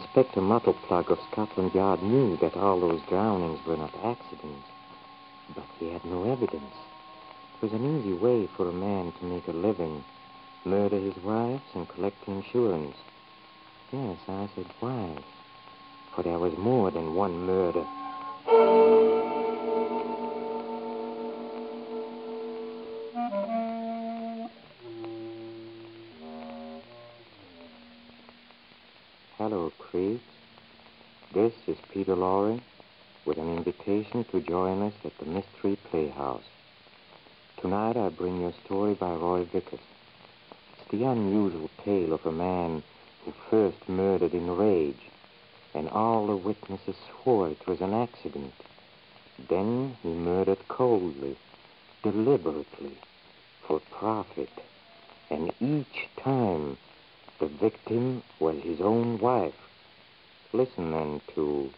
Inspector Martel Club of Scotland Yard knew that all those drownings were not accidents, but he had no evidence. It was an easy way for a man to make a living, murder his wives and collect insurance. Yes, I said wives, for there was more than one murder. Hello, Creek. This is Peter Lorre with an invitation to join us at the Mystery Playhouse. Tonight I bring you a story by Roy Vickers. It's the unusual tale of a man who first murdered in rage, and all the witnesses swore it was an accident. Then he murdered coldly, deliberately, for profit, and each time the victim was his own wife. Listen, then, to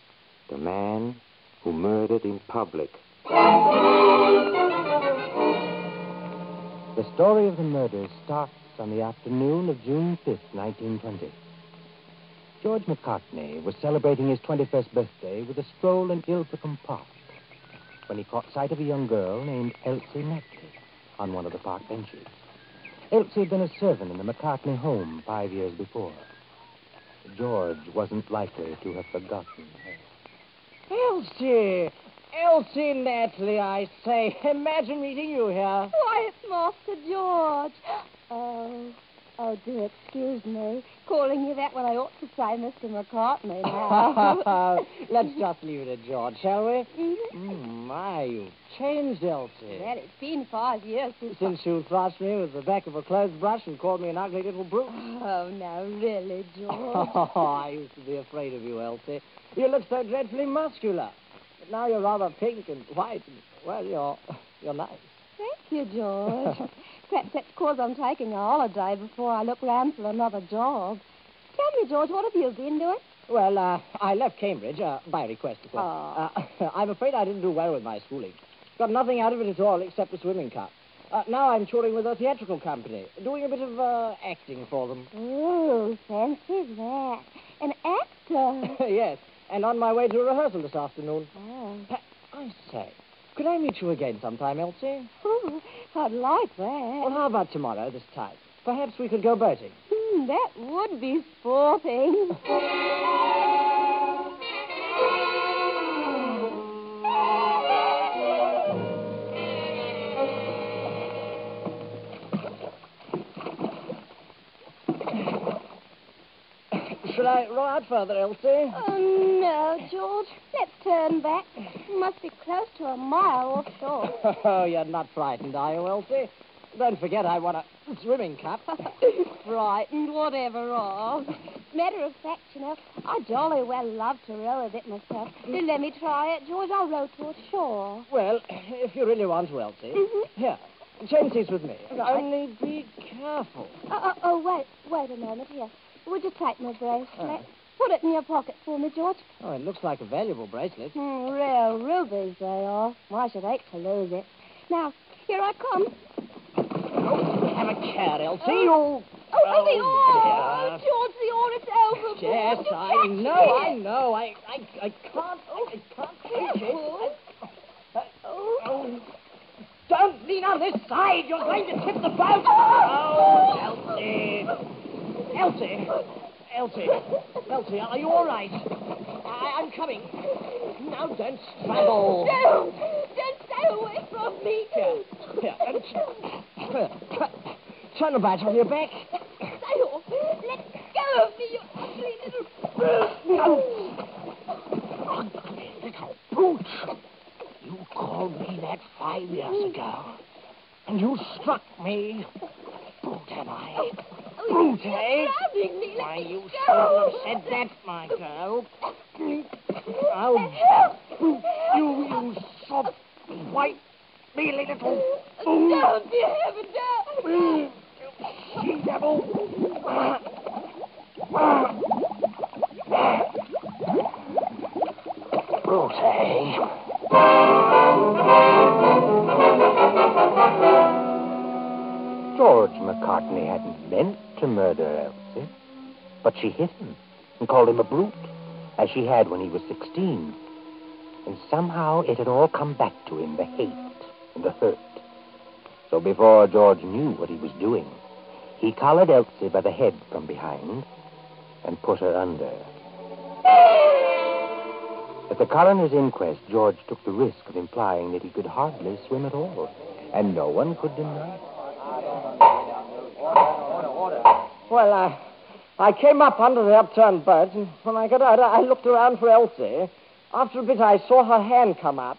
The Man Who Murdered in Public. The story of the murders starts on the afternoon of June 5th, 1920. George McCartney was celebrating his 21st birthday with a stroll in Ilfracombe Park when he caught sight of a young girl named Elsie Mackie on one of the park benches. Elsie had been a servant in the McCartney home 5 years before. George wasn't likely to have forgotten her. Elsie! Elsie Natley, I say. Imagine meeting you here. Why, it's Master George. Oh, do excuse me. Calling you that when I ought to say Mr. McCartney now. Let's just leave it at George, shall we? My, you've changed, Elsie. Well, it's been 5 years since you thrashed me with the back of a clothes brush and called me an ugly little brute. Oh, now, really, George. Oh, I used to be afraid of you, Elsie. You look so dreadfully muscular. But now you're rather pink and white and, well, you're nice. Thank you, George. Perhaps that's because I'm taking a holiday before I look round for another job. Tell me, George, what have you been doing? Well, I left Cambridge by request. Of course. I'm afraid I didn't do well with my schooling. Got nothing out of it at all except a swimming cup. Now I'm touring with a theatrical company, doing a bit of acting for them. Oh, fancy that. An actor? Yes, and on my way to a rehearsal this afternoon. Oh. I say, could I meet you again sometime, Elsie? Oh, I'd like that. Well, how about tomorrow, this time? Perhaps we could go boating. That would be sporting. Shall I row out further, Elsie? Oh, no, George. Let's turn back. We must be close to a mile offshore. Oh, you're not frightened, are you, Elsie? Don't forget I want a swimming cup. Frightened, whatever of. Matter of fact, you know, I jolly well love to row a bit myself. Let me try it, George. I'll row towards shore. Well, if you really want to, Elsie. Here, change seats with me. Right. Only be careful. Oh, wait a moment. Here. Would you take my bracelet? Put it in your pocket for me, George. Oh, it looks like a valuable bracelet. Real rubies they are. I should hate to lose it. Now, here I come. Oh, have a care, Elsie. Oh, the oar! Dear. Oh, George, the oar is overboard. Yes, I know. I can't. Oh, I can't catch it. Oh. Don't lean on this side. You're going to tip the boat. Oh, Elsie. Elsie, are you all right? I'm coming. Now don't struggle. No, don't stay away from me. Here. Turn about on your back. Stay off. Let go of me, you ugly little brute. No. Ugly little brute. You called me that 5 years ago. And you struck me. Brute, am I? Brute, eh? Why, you shouldn't have said that, my girl. Oh, brute, you soft, white, mealy little fool. No, dear heaven, no. She devil. Brute, eh? George McCartney hadn't meant to murder Elsie, but she hit him and called him a brute, as she had when he was 16. And somehow it had all come back to him, the hate and the hurt. So before George knew what he was doing, he collared Elsie by the head from behind and put her under. At the coroner's inquest, George took the risk of implying that he could hardly swim at all, and no one could deny it. Well, I came up under the upturned boat, and when I got out, I looked around for Elsie. After a bit, I saw her hand come up.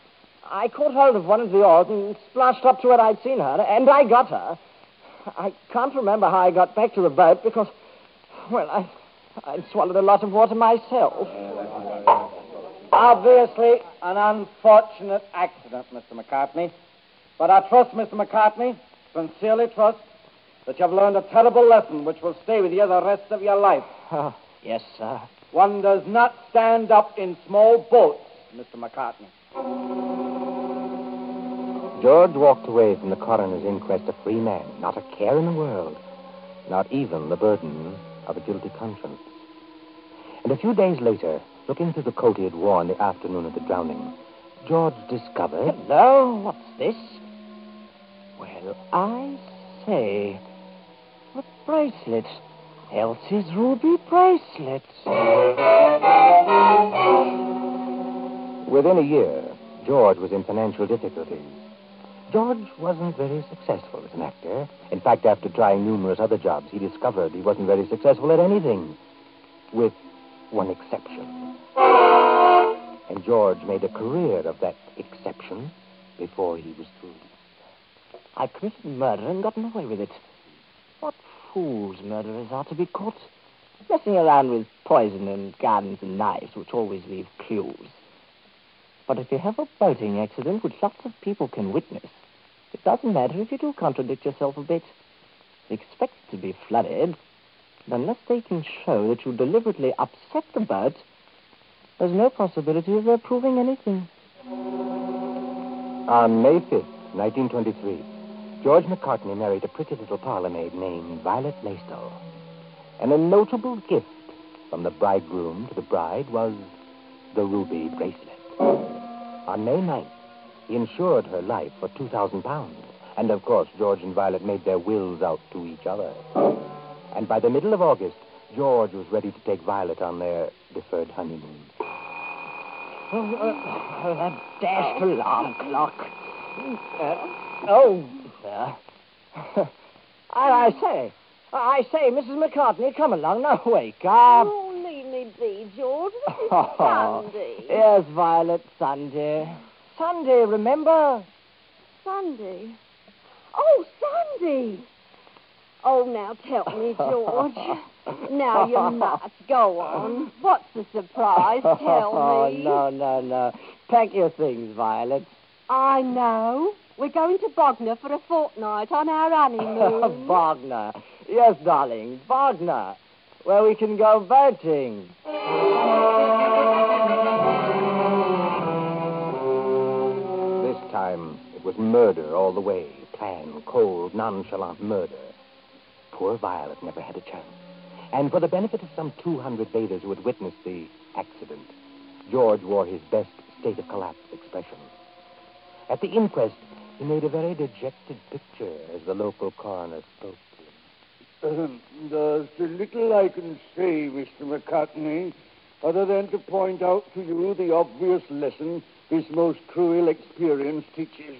I caught hold of one of the oars and splashed up to where I'd seen her, and I got her. I can't remember how I got back to the boat because, well, I'd swallowed a lot of water myself. Obviously, an unfortunate accident, Mr. McCartney. But I trust, Mr. McCartney, sincerely trust, that you've learned a terrible lesson which will stay with you the rest of your life. Yes, sir. One does not stand up in small boats, Mr. McCartney. George walked away from the coroner's inquest a free man, not a care in the world, not even the burden of a guilty conscience. And a few days later, looking through the coat he had worn the afternoon of the drowning, George discovered... Hello, what's this? Well, I say, what bracelet? Elsie's ruby bracelet. Within a year, George was in financial difficulties. George wasn't very successful as an actor. In fact, after trying numerous other jobs, he discovered he wasn't very successful at anything, with one exception. And George made a career of that exception before he was through. I committed murder and gotten away with it. What fools murderers are to be caught, messing around with poison and guns and knives, which always leave clues. But if you have a boating accident, which lots of people can witness, it doesn't matter if you do contradict yourself a bit. You're expected to be flooded, and unless they can show that you deliberately upset the boat, there's no possibility of their proving anything. On May 5th, 1923, George McCartney married a pretty little parlour maid named Violet Maystow. And a notable gift from the bridegroom to the bride was the ruby bracelet. On May 9th, he insured her life for £2,000. And, of course, George and Violet made their wills out to each other. And by the middle of August, George was ready to take Violet on their deferred honeymoon. Oh, that dashed alarm clock. I say, Mrs. McCartney, come along. Now, wake up. Oh, leave me be, George. This is Sunday. Yes, Violet, Sunday. Sunday, remember? Sunday. Oh, Sunday. Oh, now tell me, George. Now you must go on. What's the surprise? Tell me. Oh, no. Pack your things, Violet. I know. We're going to Bognor for a fortnight on our honeymoon. Bognor. Yes, darling, Bognor, where we can go boating. This time, it was murder all the way. Planned, cold, nonchalant murder. Poor Violet never had a chance. And for the benefit of some 200 bathers who had witnessed the accident, George wore his best state of collapse expression. At the inquest, he made a very dejected picture as the local coroner spoke to him. There's little I can say, Mr. McCartney, other than to point out to you the obvious lesson this most cruel experience teaches.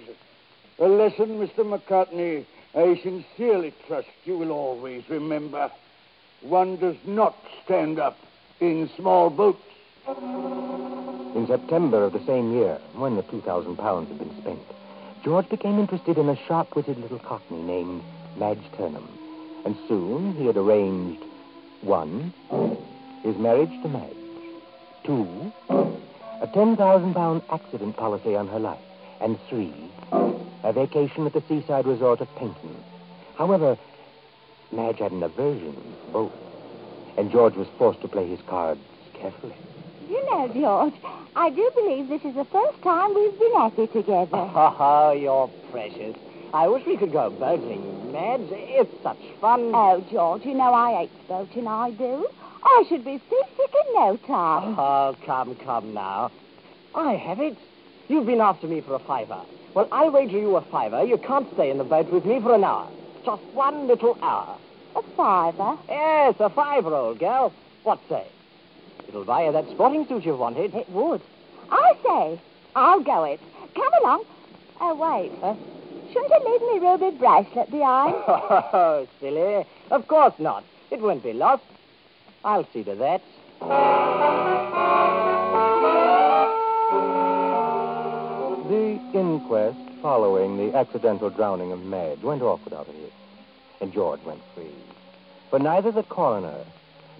A lesson, Mr. McCartney, I sincerely trust you will always remember. One does not stand up in small boats. In September of the same year, when the £2,000 had been spent, George became interested in a sharp-witted little cockney named Madge Turnham, and soon he had arranged, 1, his marriage to Madge, 2, a £10,000 accident policy on her life, and 3, a vacation at the seaside resort of Paignton. However, Madge had an aversion to both, and George was forced to play his cards carefully. You know, George, I do believe this is the first time we've been at it together. Oh, you're precious. I wish we could go boating, Madge. It's such fun. Oh, George, you know I hate boating, I do. I should be seasick in no time. Oh, come now. I have it. You've been after me for a fiver. Well, I wager you a fiver. You can't stay in the boat with me for an hour. Just one little hour. A fiver? Yes, a fiver, old girl. What say? It'll buy you that sporting suit you wanted. It would. I say, I'll go it. Come along. Oh, wait. Huh? Shouldn't it leave me ruby bracelet behind? Oh, silly. Of course not. It won't be lost. I'll see to that. The inquest following the accidental drowning of Madge went off without a hitch, and George went free. For neither the coroner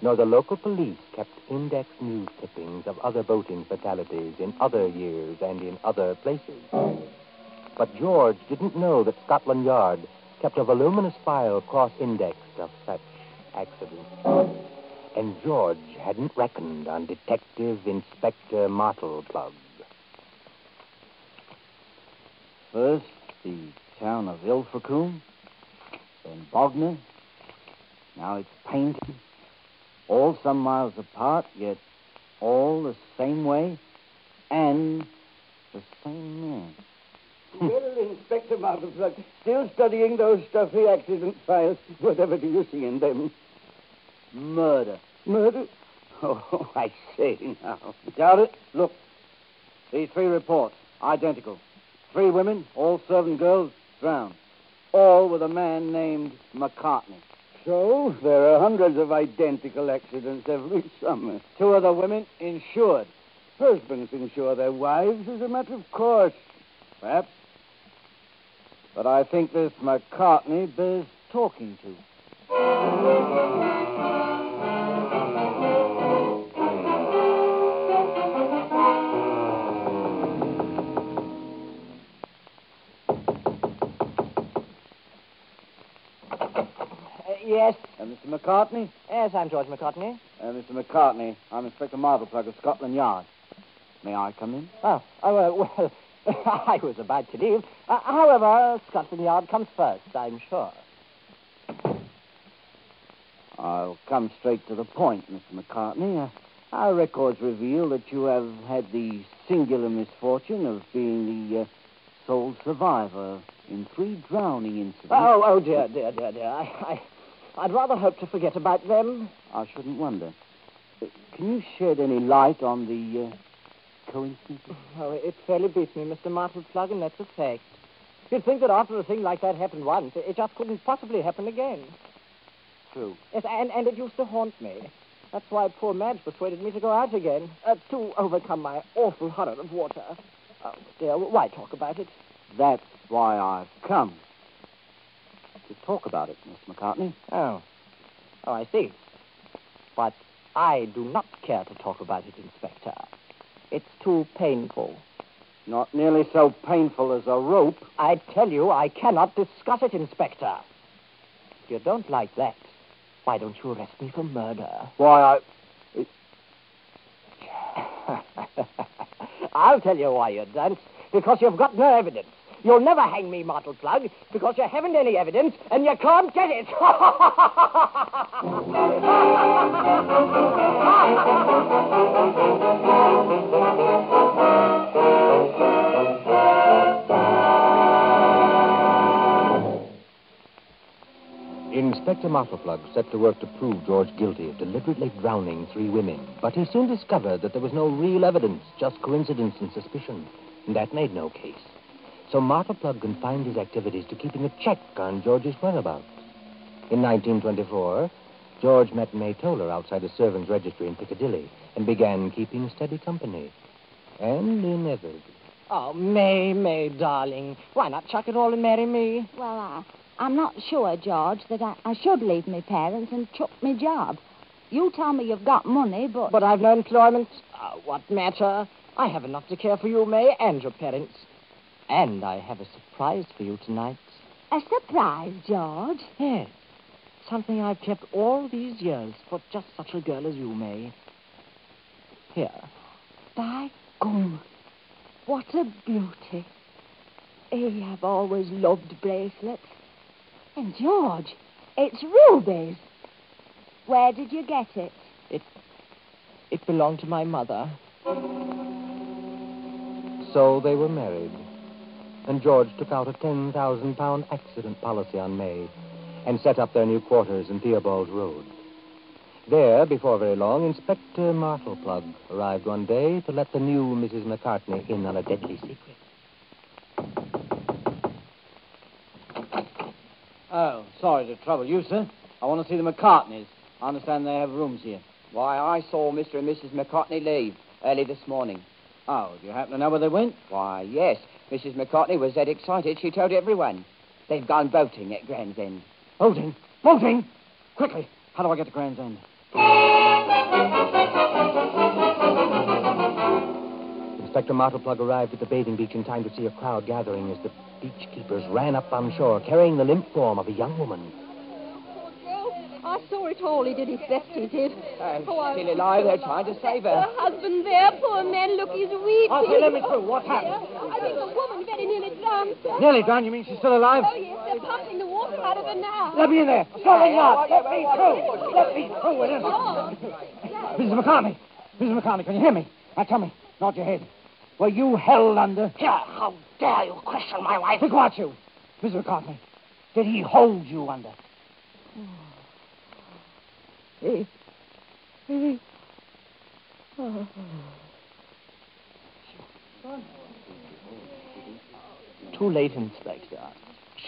nor the local police kept index news tippings of other boating fatalities in other years and in other places. But George didn't know that Scotland Yard kept a voluminous file cross-indexed of such accidents. And George hadn't reckoned on Detective Inspector Martel Club. First, the town of Ilfracombe, then Bognor, now it's Paignton, all some miles apart, yet all the same way, and the same man. Well, Inspector Martel Club, still studying those stuffy accident files. Whatever do you see in them? Murder. Murder? Oh, I say now. Doubt it? Look. These three reports, identical. Three women, all servant girls, drowned. All with a man named McCartney. So, there are hundreds of identical accidents every summer. Two of the women insured. Husbands insure their wives as a matter of course. Perhaps. But I think this McCartney bears talking to. Yes. Mr. McCartney? Yes, I'm George McCartney. Mr. McCartney, I'm Inspector Martel Club of Scotland Yard. May I come in? Oh, well, I was about to leave. However, Scotland Yard comes first, I'm sure. I'll come straight to the point, Mr. McCartney. Our records reveal that you have had the singular misfortune of being the sole survivor in three drowning incidents. Oh, dear. I'd rather hope to forget about them. I shouldn't wonder. Can you shed any light on the coincidences? Oh, it fairly beats me, Mr. Martel Club, and that's a fact. You'd think that after a thing like that happened once, it just couldn't possibly happen again. True. Yes, and it used to haunt me. That's why poor Madge persuaded me to go out again, to overcome my awful horror of water. Oh, dear, why talk about it? That's why I've come. To talk about it, Miss McCartney. Oh, I see. But I do not care to talk about it, Inspector. It's too painful. Not nearly so painful as a rope. I tell you, I cannot discuss it, Inspector. If you don't like that, why don't you arrest me for murder? Why, I'll tell you why you don't. Because you've got no evidence. You'll never hang me, Martel Plug, because you haven't any evidence and you can't get it. Inspector Martel Plug set to work to prove George guilty of deliberately drowning three women, but he soon discovered that there was no real evidence, just coincidence and suspicion, and that made no case. So Martel Plug confined his activities to keeping a check on George's whereabouts. In 1924, George met May Toller outside a servants' registry in Piccadilly and began keeping steady company. And inevitably. Oh, May, darling, why not chuck it all and marry me? Well, I'm not sure, George, that I should leave my parents and chuck my job. You tell me you've got money, but... But I've no employment. What matter? I have enough to care for you, May, and your parents. And I have a surprise for you tonight. A surprise, George? Yes. Something I've kept all these years for just such a girl as you, May. Here. By gum. What a beauty. I have always loved bracelets. And, George, it's rubies. Where did you get it? It belonged to my mother. So they were married, and George took out a £10,000 accident policy on May and set up their new quarters in Theobald Road. There, before very long, Inspector Martel Club arrived one day to let the new Mrs. McCartney in on a deadly secret. Oh, sorry to trouble you, sir. I want to see the McCartneys. I understand they have rooms here. Why, I saw Mr. and Mrs. McCartney leave early this morning. Oh, do you happen to know where they went? Why, yes. Mrs. McCartney was dead excited. She told everyone. They've gone boating at Grand's End. Boating? Boating? Quickly, how do I get to Grand's End? Inspector Martelplug arrived at the bathing beach in time to see a crowd gathering as the beachkeepers ran up on shore, carrying the limp form of a young woman. Oh, poor girl. I saw it all. He did his best, he did. And still alive, they're trying to save her. Her husband there, poor man, look, he's weeping. Oh, tell me through. What happened? I think the woman very nearly drowned, sir. Nearly drowned? You mean she's still alive? Oh, yes, they're pumping the water out of her now. Let me in there. Sorry, not. Let me through. Let me through with it. Mrs. McCartney. Mrs. McCartney, can you hear me? Now tell me. Nod your head. Were you held under... Here, how dare you question my wife? Look at you. Mrs. McCartney, did he hold you under? He... Oh. Too late, Inspector.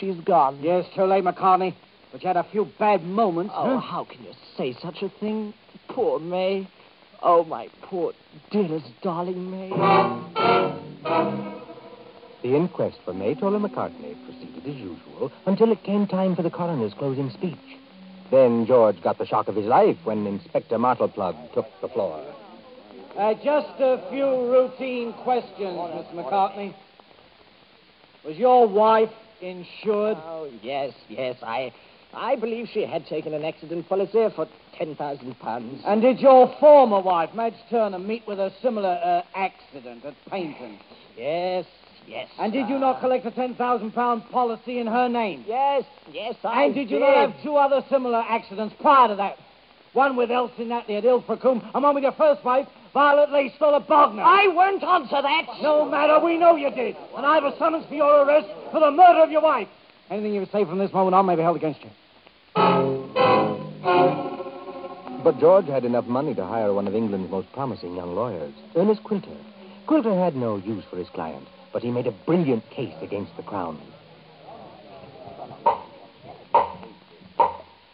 She's gone. Yes, too late, McCartney. But you had a few bad moments. Oh, How can you say such a thing? Poor May. Oh, my poor, dearest, darling May. The inquest for May Toller McCartney proceeded as usual until it came time for the coroner's closing speech. Then George got the shock of his life when Inspector Martelplug took the floor. Just a few routine questions, Miss McCartney. Was your wife insured? Oh, yes, I believe she had taken an accident policy for £10,000. And did your former wife, Madge Turnham, meet with a similar accident at Paignton? Yes. And did you not collect a £10,000 policy in her name? Yes, I did. And did you not have two other similar accidents prior to that? One with Elsie Natley at Ilfracombe, and one with your first wife, Violet Maystow at Bognor. I won't answer that. No matter, we know you did. And I have a summons for your arrest for the murder of your wife. Anything you say from this moment on may be held against you. But George had enough money to hire one of England's most promising young lawyers, Ernest Quilter. Quilter had no use for his client, but he made a brilliant case against the Crown.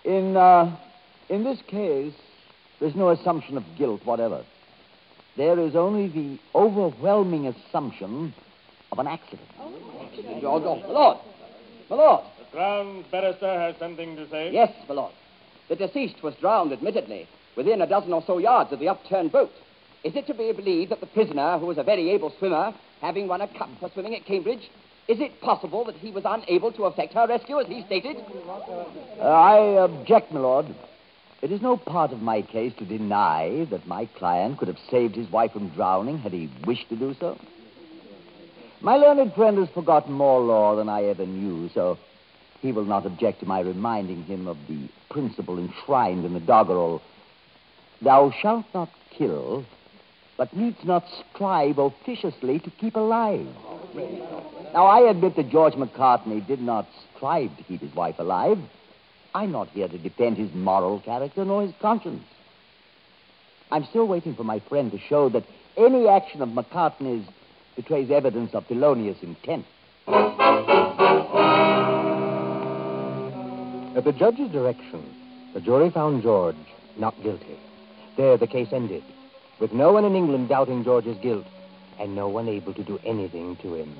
In this case, there's no assumption of guilt whatever. There is only the overwhelming assumption of an accident. Accident, George? Oh, my lord. The Crown Barrister has something to say. Yes, my lord. The deceased was drowned, admittedly, within a dozen or so yards of the upturned boat. Is it to be believed that the prisoner, who was a very able swimmer, having won a cup for swimming at Cambridge, is it possible that he was unable to effect her rescue, as he stated? I object, my lord. It is no part of my case to deny that my client could have saved his wife from drowning had he wished to do so. My learned friend has forgotten more law than I ever knew, so he will not object to my reminding him of the principle enshrined in the doggerel, "Thou shalt not kill, but needs not strive officiously to keep alive." Now, I admit that George McCartney did not strive to keep his wife alive. I'm not here to defend his moral character nor his conscience. I'm still waiting for my friend to show that any action of McCartney's betrays evidence of felonious intent. At the judge's direction, the jury found George not guilty. There the case ended, with no one in England doubting George's guilt and no one able to do anything to him.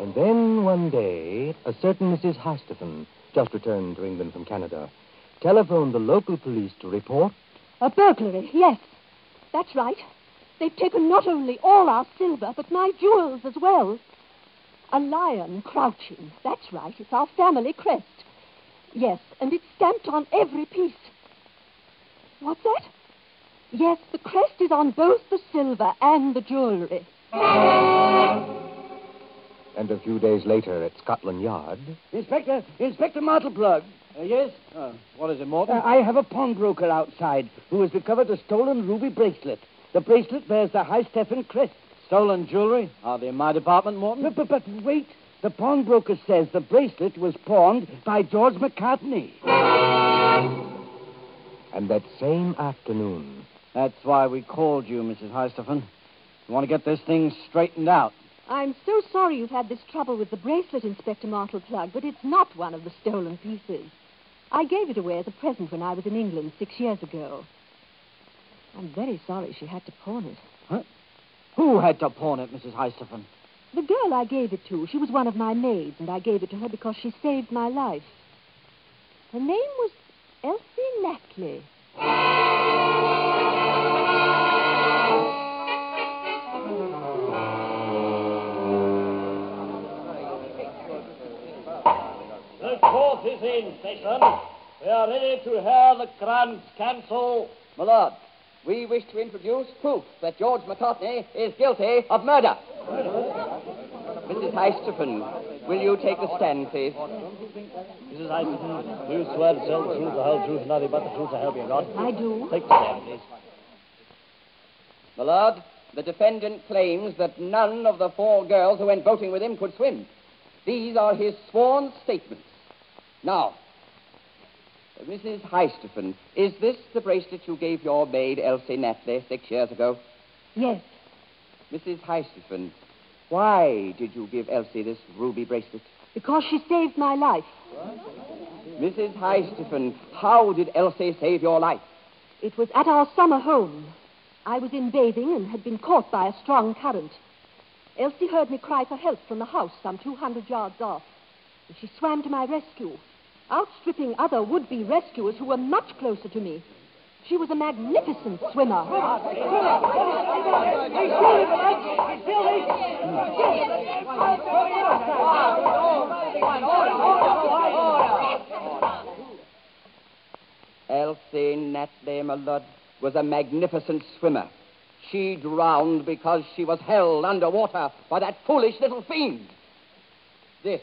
And then one day, a certain Mrs. Heisterton, just returned to England from Canada, telephoned the local police to report... A burglary, yes. That's right. They've taken not only all our silver, but my jewels as well. A lion crouching. That's right. It's our family crest. Yes, and it's stamped on every piece. What's that? Yes, the crest is on both the silver and the jewelry. And a few days later at Scotland Yard... Inspector Martel Club. Yes? What is it, Morton? I have a pawnbroker outside who has recovered a stolen ruby bracelet. The bracelet bears the High Stephen crest. Stolen jewelry? Are they in my department, Morton? But wait. The pawnbroker says the bracelet was pawned by George McCartney. And that same afternoon... That's why we called you, Mrs. Heisterton. We want to get this thing straightened out. I'm so sorry you've had this trouble with the bracelet, Inspector Martel Plug, but it's not one of the stolen pieces. I gave it away as a present when I was in England 6 years ago. I'm very sorry she had to pawn it. Huh? Who had to pawn it, Mrs. Heisterton? The girl I gave it to. She was one of my maids, and I gave it to her because she saved my life. Her name was Elsie Natley. Court is in session. We are ready to hear the Crown's counsel. My lord, we wish to introduce proof that George McCartney is guilty of murder. Mrs. Heisterton, will you take the stand, please? Mrs. Heisterton, do you swear to tell the truth, the whole truth, and nothing but the truth to help you, God? I do. Take the stand, please. My lord, the defendant claims that none of the four girls who went boating with him could swim. These are his sworn statements. Now, Mrs. Heisterton, is this the bracelet you gave your maid, Elsie Natley, 6 years ago? Yes. Mrs. Heisterton, why did you give Elsie this ruby bracelet? Because she saved my life. Mrs. Heisterton, how did Elsie save your life? It was at our summer home. I was in bathing and had been caught by a strong current. Elsie heard me cry for help from the house some 200 yards off, and she swam to my rescue, outstripping other would-be rescuers who were much closer to me. She was a magnificent swimmer. Elsie Natley, my lord, was a magnificent swimmer. She drowned because she was held underwater by that foolish little fiend. This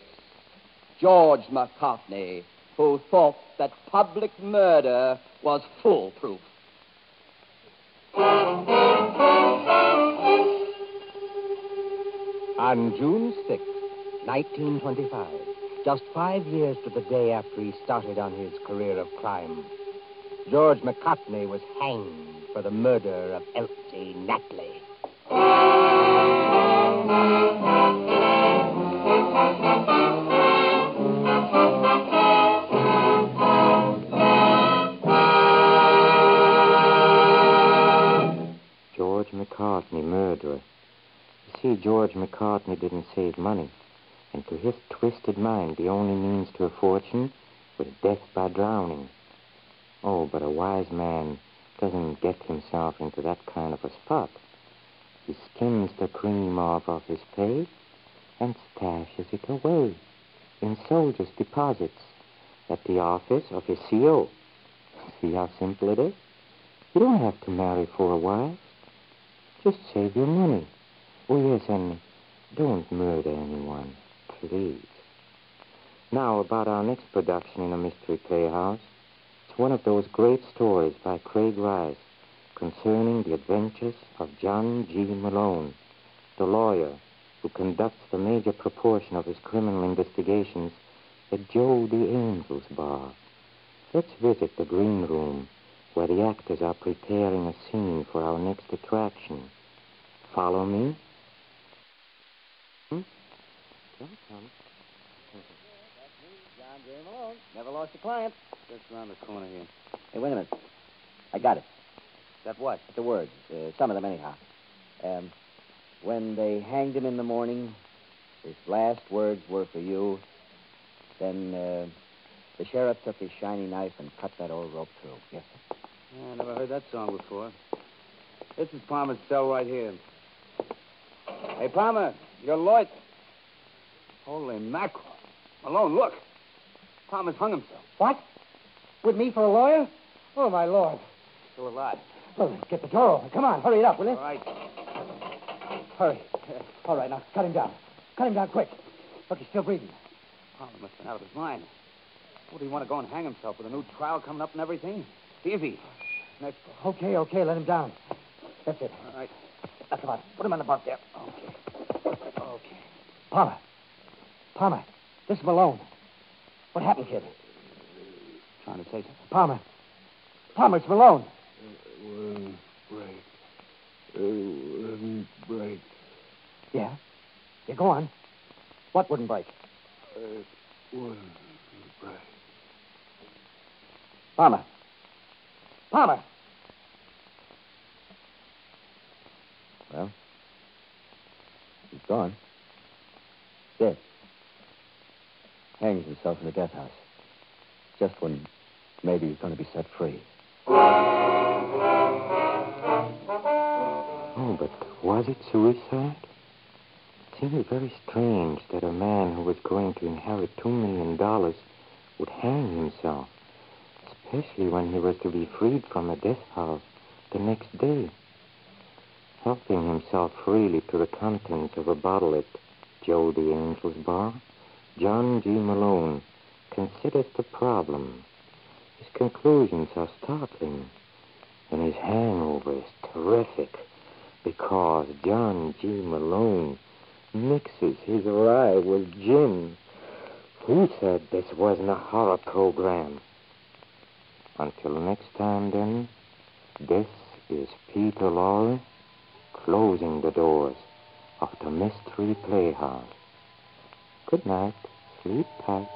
George McCartney, who thought that public murder was foolproof. On June 6, 1925, just 5 years to the day after he started on his career of crime, George McCartney was hanged for the murder of Elsie Natley. McCartney, murderer. You see, George McCartney didn't save money, and to his twisted mind, the only means to a fortune was death by drowning. Oh, but a wise man doesn't get himself into that kind of a spot. He skims the cream off of his pay and stashes it away in soldiers' deposits at the office of his CO. See how simple it is? You don't have to marry for a while. Just save your money. Oh, yes, and don't murder anyone, please. Now, about our next production in a mystery playhouse. It's one of those great stories by Craig Rice concerning the adventures of John G. Malone, the lawyer who conducts the major proportion of his criminal investigations at Joe the Angel's Bar. Let's visit the green room, where the actors are preparing a scene for our next attraction. Follow me. Don't come. John J. Malone. Never lost a client. Just around the corner here. Hey, wait a minute. I got it. That what? The words. Some of them, anyhow. When they hanged him in the morning, his last words were for you. Then, the sheriff took his shiny knife and cut that old rope through. Yes, sir. Yeah, I never heard that song before. This is Palmer's cell right here. Hey, Palmer, you're Lloyd. Holy mackerel. Malone, look. Palmer's hung himself. What? With me for a lawyer? Oh, my Lord. Still alive. Well, let's get the door open. Come on, hurry it up, will you? All right. Hurry. All right, now, cut him down. Cut him down quick. Look, he's still breathing. Oh, he must have been out of his mind. Would he want to go and hang himself with a new trial coming up and everything? Easy. Next. Okay, let him down. That's it. All right. Now, come on, put him on the bunk there. Okay. Palmer, this is Malone. What happened, kid? Trying to say something. Palmer, it's Malone. It wouldn't break. Yeah? Yeah, go on. What wouldn't break? It wouldn't break. Palmer! Well, he's gone. Dead. Hangs himself in the death house. Just when maybe he's going to be set free. Oh, but was it suicide? It seemed very strange that a man who was going to inherit $2 million would hang himself, especially when he was to be freed from a death house the next day. Helping himself freely to the contents of a bottle at Joe the Angel's Bar, John G. Malone considers the problem. His conclusions are startling, and his hangover is terrific because John G. Malone mixes his rye with gin. Who said this wasn't a horror program? Until next time, then, this is Peter Lorre closing the doors of the Mystery Playhouse. Good night. Sleep tight.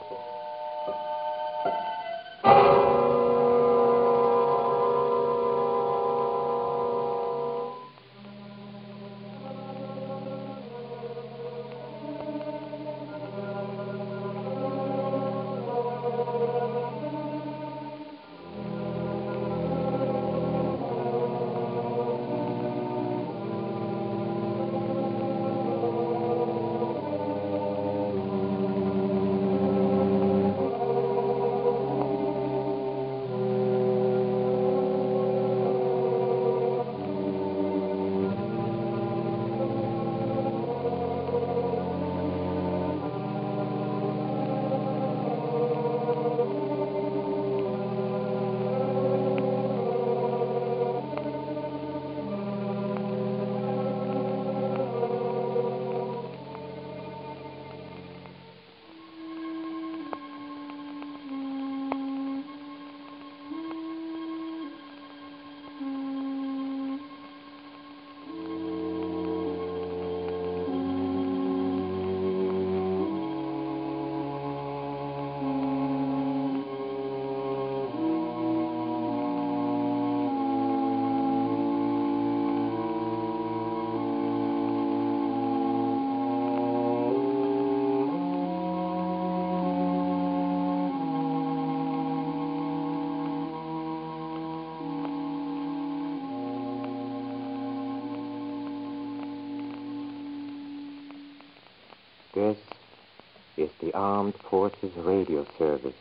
This is the Armed Forces Radio Service.